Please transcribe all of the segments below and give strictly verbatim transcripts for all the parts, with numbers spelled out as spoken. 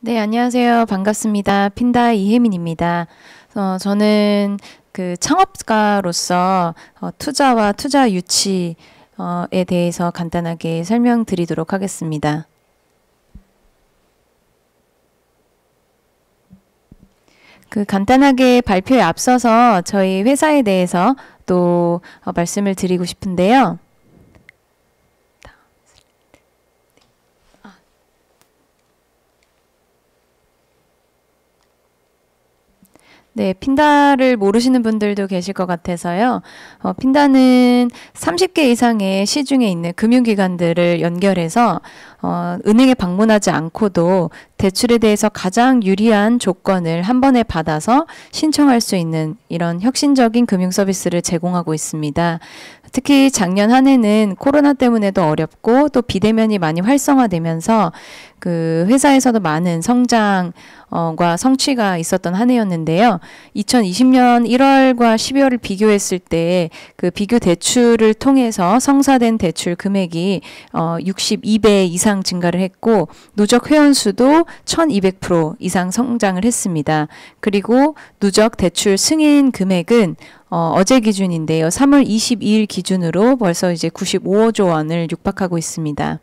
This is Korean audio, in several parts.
네, 안녕하세요. 반갑습니다. 핀다 이혜민입니다. 어, 저는 그 창업가로서 어, 투자와 투자 유치에 대해서 간단하게 설명드리도록 하겠습니다. 그 간단하게 발표에 앞서서 저희 회사에 대해서 또 어, 말씀을 드리고 싶은데요. 네, 핀다를 모르시는 분들도 계실 것 같아서요. 어, 핀다는 삼십 개 이상의 시중에 있는 금융기관들을 연결해서 어, 은행에 방문하지 않고도 대출에 대해서 가장 유리한 조건을 한 번에 받아서 신청할 수 있는 이런 혁신적인 금융 서비스를 제공하고 있습니다. 특히 작년 한 해는 코로나 때문에도 어렵고 또 비대면이 많이 활성화되면서 그 회사에서도 많은 성장과 성취가 있었던 한 해였는데요. 이천이십 년 일 월과 십이 월을 비교했을 때 그 비교 대출을 통해서 성사된 대출 금액이 어, 육십이 배 이상 증가를 했고 누적 회원 수도 천이백 퍼센트 이상 성장을 했습니다. 그리고 누적 대출 승인 금액은 어, 어제 기준인데요. 삼 월 이십이 일 기준으로 벌써 이제 구십오조 원을 육박하고 있습니다.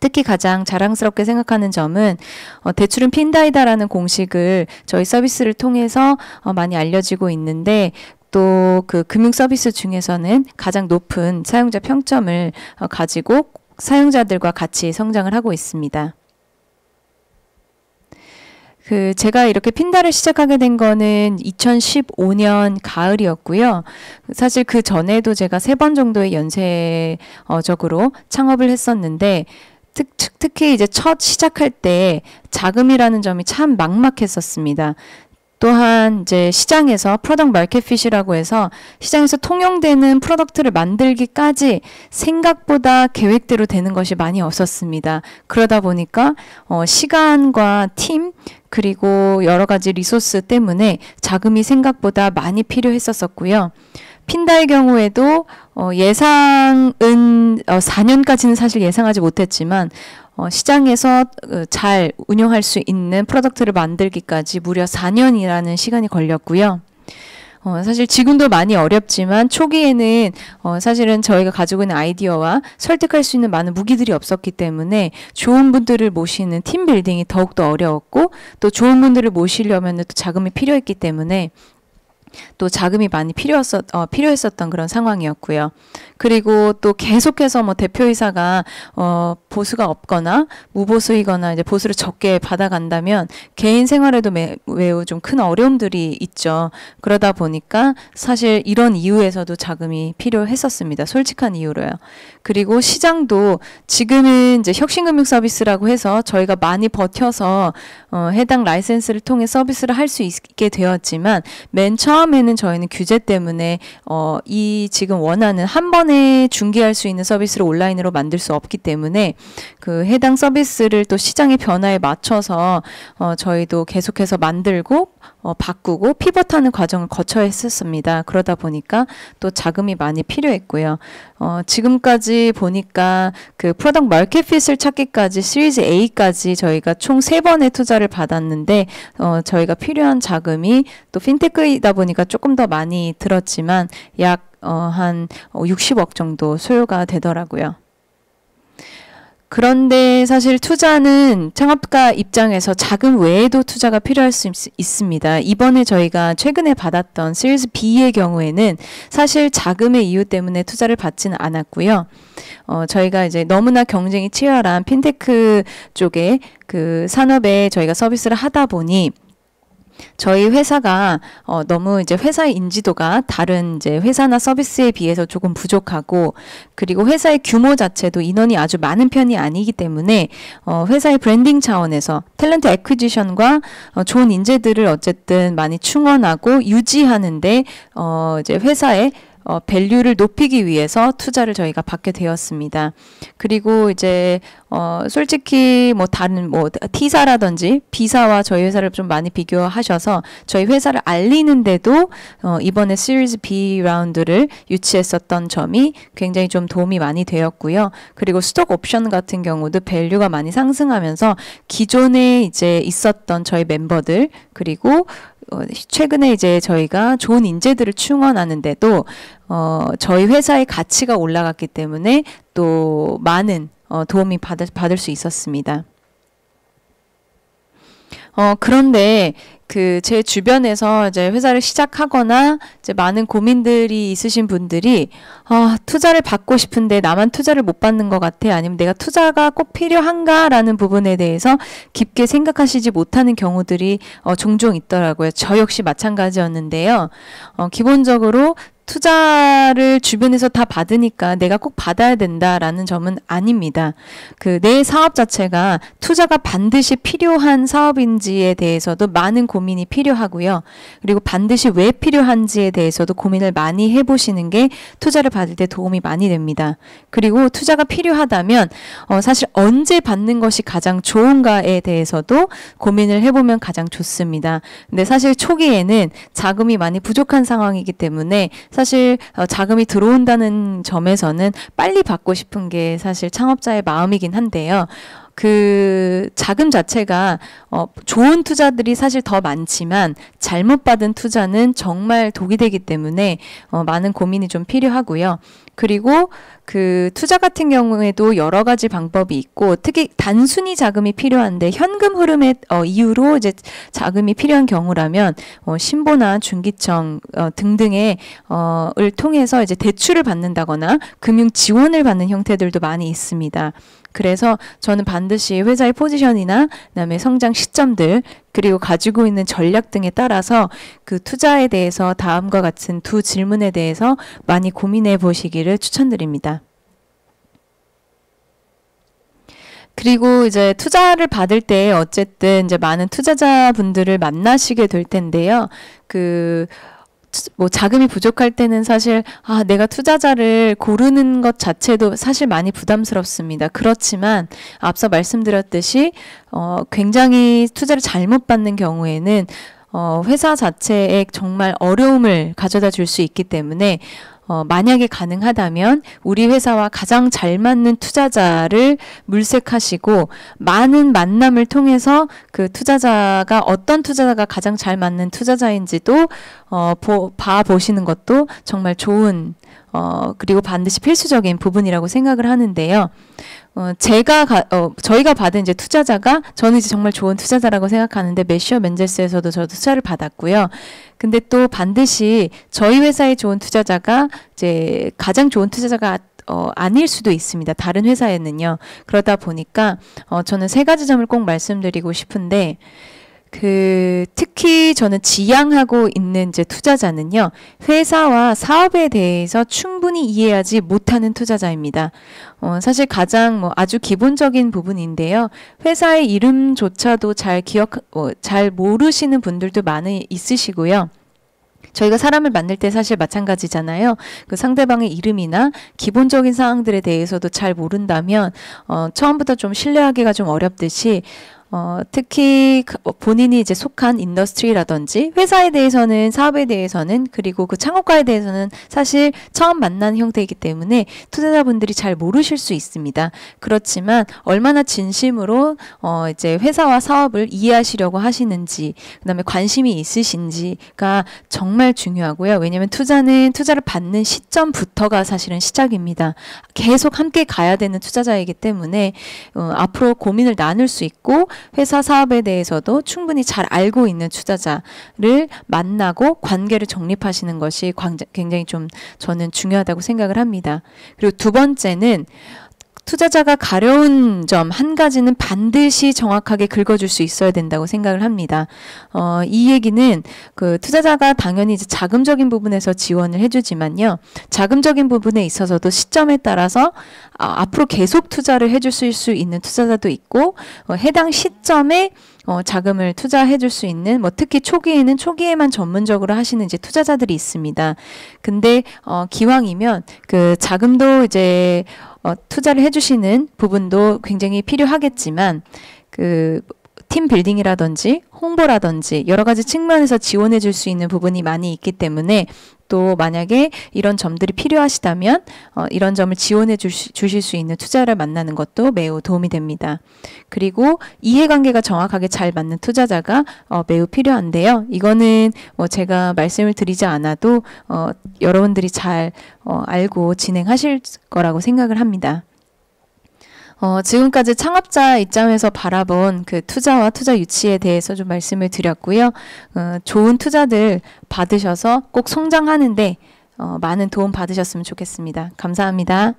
특히 가장 자랑스럽게 생각하는 점은 어, 대출은 핀다이다라는 공식을 저희 서비스를 통해서 어, 많이 알려지고 있는데 또 그 금융 서비스 중에서는 가장 높은 사용자 평점을 어, 가지고 사용자들과 같이 성장을 하고 있습니다. 그 제가 이렇게 핀다를 시작하게 된 거는 이천십오 년 가을이었고요. 사실 그 전에도 제가 세 번 정도의 연쇄적으로 창업을 했었는데 특, 특히 이제 첫 시작할 때 자금이라는 점이 참 막막했었습니다. 또한 이제 시장에서 프로덕트 마켓핏이라고 해서 시장에서 통용되는 프로덕트를 만들기까지 생각보다 계획대로 되는 것이 많이 없었습니다. 그러다 보니까 어, 시간과 팀 그리고 여러 가지 리소스 때문에 자금이 생각보다 많이 필요했었고요. 핀다의 경우에도 어, 예상은 어, 사 년까지는 사실 예상하지 못했지만 어, 시장에서 잘 운영할 수 있는 프로덕트를 만들기까지 무려 사 년이라는 시간이 걸렸고요. 어, 사실 지금도 많이 어렵지만 초기에는 어, 사실은 저희가 가지고 있는 아이디어와 설득할 수 있는 많은 무기들이 없었기 때문에 좋은 분들을 모시는 팀 빌딩이 더욱더 어려웠고 또 좋은 분들을 모시려면 또 자금이 필요했기 때문에 또 자금이 많이 필요했었, 어, 필요했었던 그런 상황이었고요. 그리고 또 계속해서 뭐 대표이사가 어, 보수가 없거나 무보수이거나 이제 보수를 적게 받아간다면 개인 생활에도 매, 매우 좀 큰 어려움들이 있죠. 그러다 보니까 사실 이런 이유에서도 자금이 필요했었습니다. 솔직한 이유로요. 그리고 시장도 지금은 이제 혁신금융 서비스라고 해서 저희가 많이 버텨서 어, 해당 라이센스를 통해 서비스를 할 수 있게 되었지만 맨 처음 처음에는 저희는 규제 때문에 어, 이 지금 원하는 한 번에 중개할 수 있는 서비스를 온라인으로 만들 수 없기 때문에 그 해당 서비스를 또 시장의 변화에 맞춰서 어, 저희도 계속해서 만들고 어, 바꾸고 피벗하는 과정을 거쳐야 했었습니다. 그러다 보니까 또 자금이 많이 필요했고요. 어, 지금까지 보니까 그 프로덕트 마켓핏을 찾기까지 시리즈 A까지 저희가 총 세 번의 투자를 받았는데 어, 저희가 필요한 자금이 또 핀테크이다 보니까 보니까 조금 더 많이 들었지만 약 어, 한 육십억 정도 소요가 되더라고요. 그런데 사실 투자는 창업가 입장에서 자금 외에도 투자가 필요할 수 있습니다. 이번에 저희가 최근에 받았던 시리즈 B의 경우에는 사실 자금의 이유 때문에 투자를 받지는 않았고요. 어, 저희가 이제 너무나 경쟁이 치열한 핀테크 쪽의 그 산업에 저희가 서비스를 하다 보니 저희 회사가 어, 너무 이제 회사의 인지도가 다른 이제 회사나 서비스에 비해서 조금 부족하고 그리고 회사의 규모 자체도 인원이 아주 많은 편이 아니기 때문에 어, 회사의 브랜딩 차원에서 탤런트 애퀴지션과 어, 좋은 인재들을 어쨌든 많이 충원하고 유지하는데 어, 이제 회사의 어, 밸류를 높이기 위해서 투자를 저희가 받게 되었습니다. 그리고 이제 어, 솔직히 뭐 다른 뭐 T사라든지 B사와 저희 회사를 좀 많이 비교하셔서 저희 회사를 알리는데도 어, 이번에 시리즈 B 라운드를 유치했었던 점이 굉장히 좀 도움이 많이 되었고요. 그리고 스톡 옵션 같은 경우도 밸류가 많이 상승하면서 기존에 이제 있었던 저희 멤버들 그리고 어, 최근에 이제 저희가 좋은 인재들을 충원하는데도 어, 저희 회사의 가치가 올라갔기 때문에 또 많은 어, 도움이 받을, 받을 수 있었습니다. 어, 그런데 그 제 주변에서 이제 회사를 시작하거나 이제 많은 고민들이 있으신 분들이 아, 투자를 받고 싶은데 나만 투자를 못 받는 것 같아, 아니면 내가 투자가 꼭 필요한가라는 부분에 대해서 깊게 생각하시지 못하는 경우들이 어, 종종 있더라고요. 저 역시 마찬가지였는데요. 어, 기본적으로 투자를 주변에서 다 받으니까 내가 꼭 받아야 된다라는 점은 아닙니다. 그 내 사업 자체가 투자가 반드시 필요한 사업인지에 대해서도 많은 고민이 필요하고요. 그리고 반드시 왜 필요한지에 대해서도 고민을 많이 해보시는 게 투자를 받을 때 도움이 많이 됩니다. 그리고 투자가 필요하다면 어 사실 언제 받는 것이 가장 좋은가에 대해서도 고민을 해보면 가장 좋습니다. 근데 사실 초기에는 자금이 많이 부족한 상황이기 때문에 사실 자금이 들어온다는 점에서는 빨리 받고 싶은 게 사실 창업자의 마음이긴 한데요. 그 자금 자체가 어 좋은 투자들이 사실 더 많지만 잘못 받은 투자는 정말 독이 되기 때문에 어 많은 고민이 좀 필요하고요. 그리고 그 투자 같은 경우에도 여러 가지 방법이 있고, 특히 단순히 자금이 필요한데 현금 흐름의 어 이유로 이제 자금이 필요한 경우라면 어 신보나 중기청 어 등등의 어을 통해서 이제 대출을 받는다거나 금융 지원을 받는 형태들도 많이 있습니다. 그래서 저는 반드시 회사의 포지션이나 그다음에 성장 시점들 그리고 가지고 있는 전략 등에 따라서 그 투자에 대해서 다음과 같은 두 질문에 대해서 많이 고민해 보시기를 추천드립니다. 그리고 이제 투자를 받을 때 어쨌든 이제 많은 투자자분들을 만나시게 될 텐데요. 그 뭐 자금이 부족할 때는 사실 아 내가 투자자를 고르는 것 자체도 사실 많이 부담스럽습니다. 그렇지만 앞서 말씀드렸듯이 어 굉장히 투자를 잘못 받는 경우에는 어 회사 자체에 정말 어려움을 가져다 줄 수 있기 때문에 어, 만약에 가능하다면 우리 회사와 가장 잘 맞는 투자자를 물색하시고 많은 만남을 통해서 그 투자자가 어떤 투자자가 가장 잘 맞는 투자자인지도 어, 보, 봐보시는 것도 정말 좋은 어, 그리고 반드시 필수적인 부분이라고 생각을 하는데요. 어, 제가, 가, 어, 저희가 받은 이제 투자자가 저는 이제 정말 좋은 투자자라고 생각하는데 메시어 맨젤스에서도 저도 투자를 받았고요. 근데 또 반드시 저희 회사의 좋은 투자자가 이제 가장 좋은 투자자가 어, 아닐 수도 있습니다. 다른 회사에는요. 그러다 보니까 어, 저는 세 가지 점을 꼭 말씀드리고 싶은데, 그 특히 저는 지향하고 있는 이제 투자자는요, 회사와 사업에 대해서 충분히 이해하지 못하는 투자자입니다. 어, 사실 가장 뭐 아주 기본적인 부분인데요. 회사의 이름조차도 잘 기억, 어, 잘 모르시는 분들도 많이 있으시고요. 저희가 사람을 만날 때 사실 마찬가지잖아요. 그 상대방의 이름이나 기본적인 사항들에 대해서도 잘 모른다면 어, 처음부터 좀 신뢰하기가 좀 어렵듯이, 어, 특히 본인이 이제 속한 인더스트리라든지 회사에 대해서는, 사업에 대해서는, 그리고 그 창업가에 대해서는 사실 처음 만난 형태이기 때문에 투자자분들이 잘 모르실 수 있습니다. 그렇지만 얼마나 진심으로 어, 이제 회사와 사업을 이해하시려고 하시는지, 그다음에 관심이 있으신지가 정말 중요하고요. 왜냐하면 투자는 투자를 받는 시점부터가 사실은 시작입니다. 계속 함께 가야 되는 투자자이기 때문에 어, 앞으로 고민을 나눌 수 있고 회사 사업에 대해서도 충분히 잘 알고 있는 투자자를 만나고 관계를 정립하시는 것이 굉장히 좀 저는 중요하다고 생각을 합니다. 그리고 두 번째는 투자자가 가려운 점 한 가지는 반드시 정확하게 긁어줄 수 있어야 된다고 생각을 합니다. 어, 이 얘기는 그 투자자가 당연히 이제 자금적인 부분에서 지원을 해주지만요, 자금적인 부분에 있어서도 시점에 따라서 아, 앞으로 계속 투자를 해줄 수 있는 투자자도 있고, 어, 해당 시점에 어, 자금을 투자해 줄 수 있는, 뭐 특히 초기에는 초기에만 전문적으로 하시는 이제 투자자들이 있습니다. 근데 어, 기왕이면 그 자금도 이제 어, 투자를 해주시는 부분도 굉장히 필요하겠지만, 그 팀 빌딩이라든지 홍보라든지 여러 가지 측면에서 지원해 줄 수 있는 부분이 많이 있기 때문에, 또 만약에 이런 점들이 필요하시다면 어, 이런 점을 지원해 주시, 주실 수 있는 투자를 만나는 것도 매우 도움이 됩니다. 그리고 이해관계가 정확하게 잘 맞는 투자자가 어, 매우 필요한데요. 이거는 뭐 제가 말씀을 드리지 않아도 어, 여러분들이 잘 어, 알고 진행하실 거라고 생각을 합니다. 어, 지금까지 창업자 입장에서 바라본 그 투자와 투자 유치에 대해서 좀 말씀을 드렸고요. 어, 좋은 투자들 받으셔서 꼭 성장하는데 어, 많은 도움 받으셨으면 좋겠습니다. 감사합니다.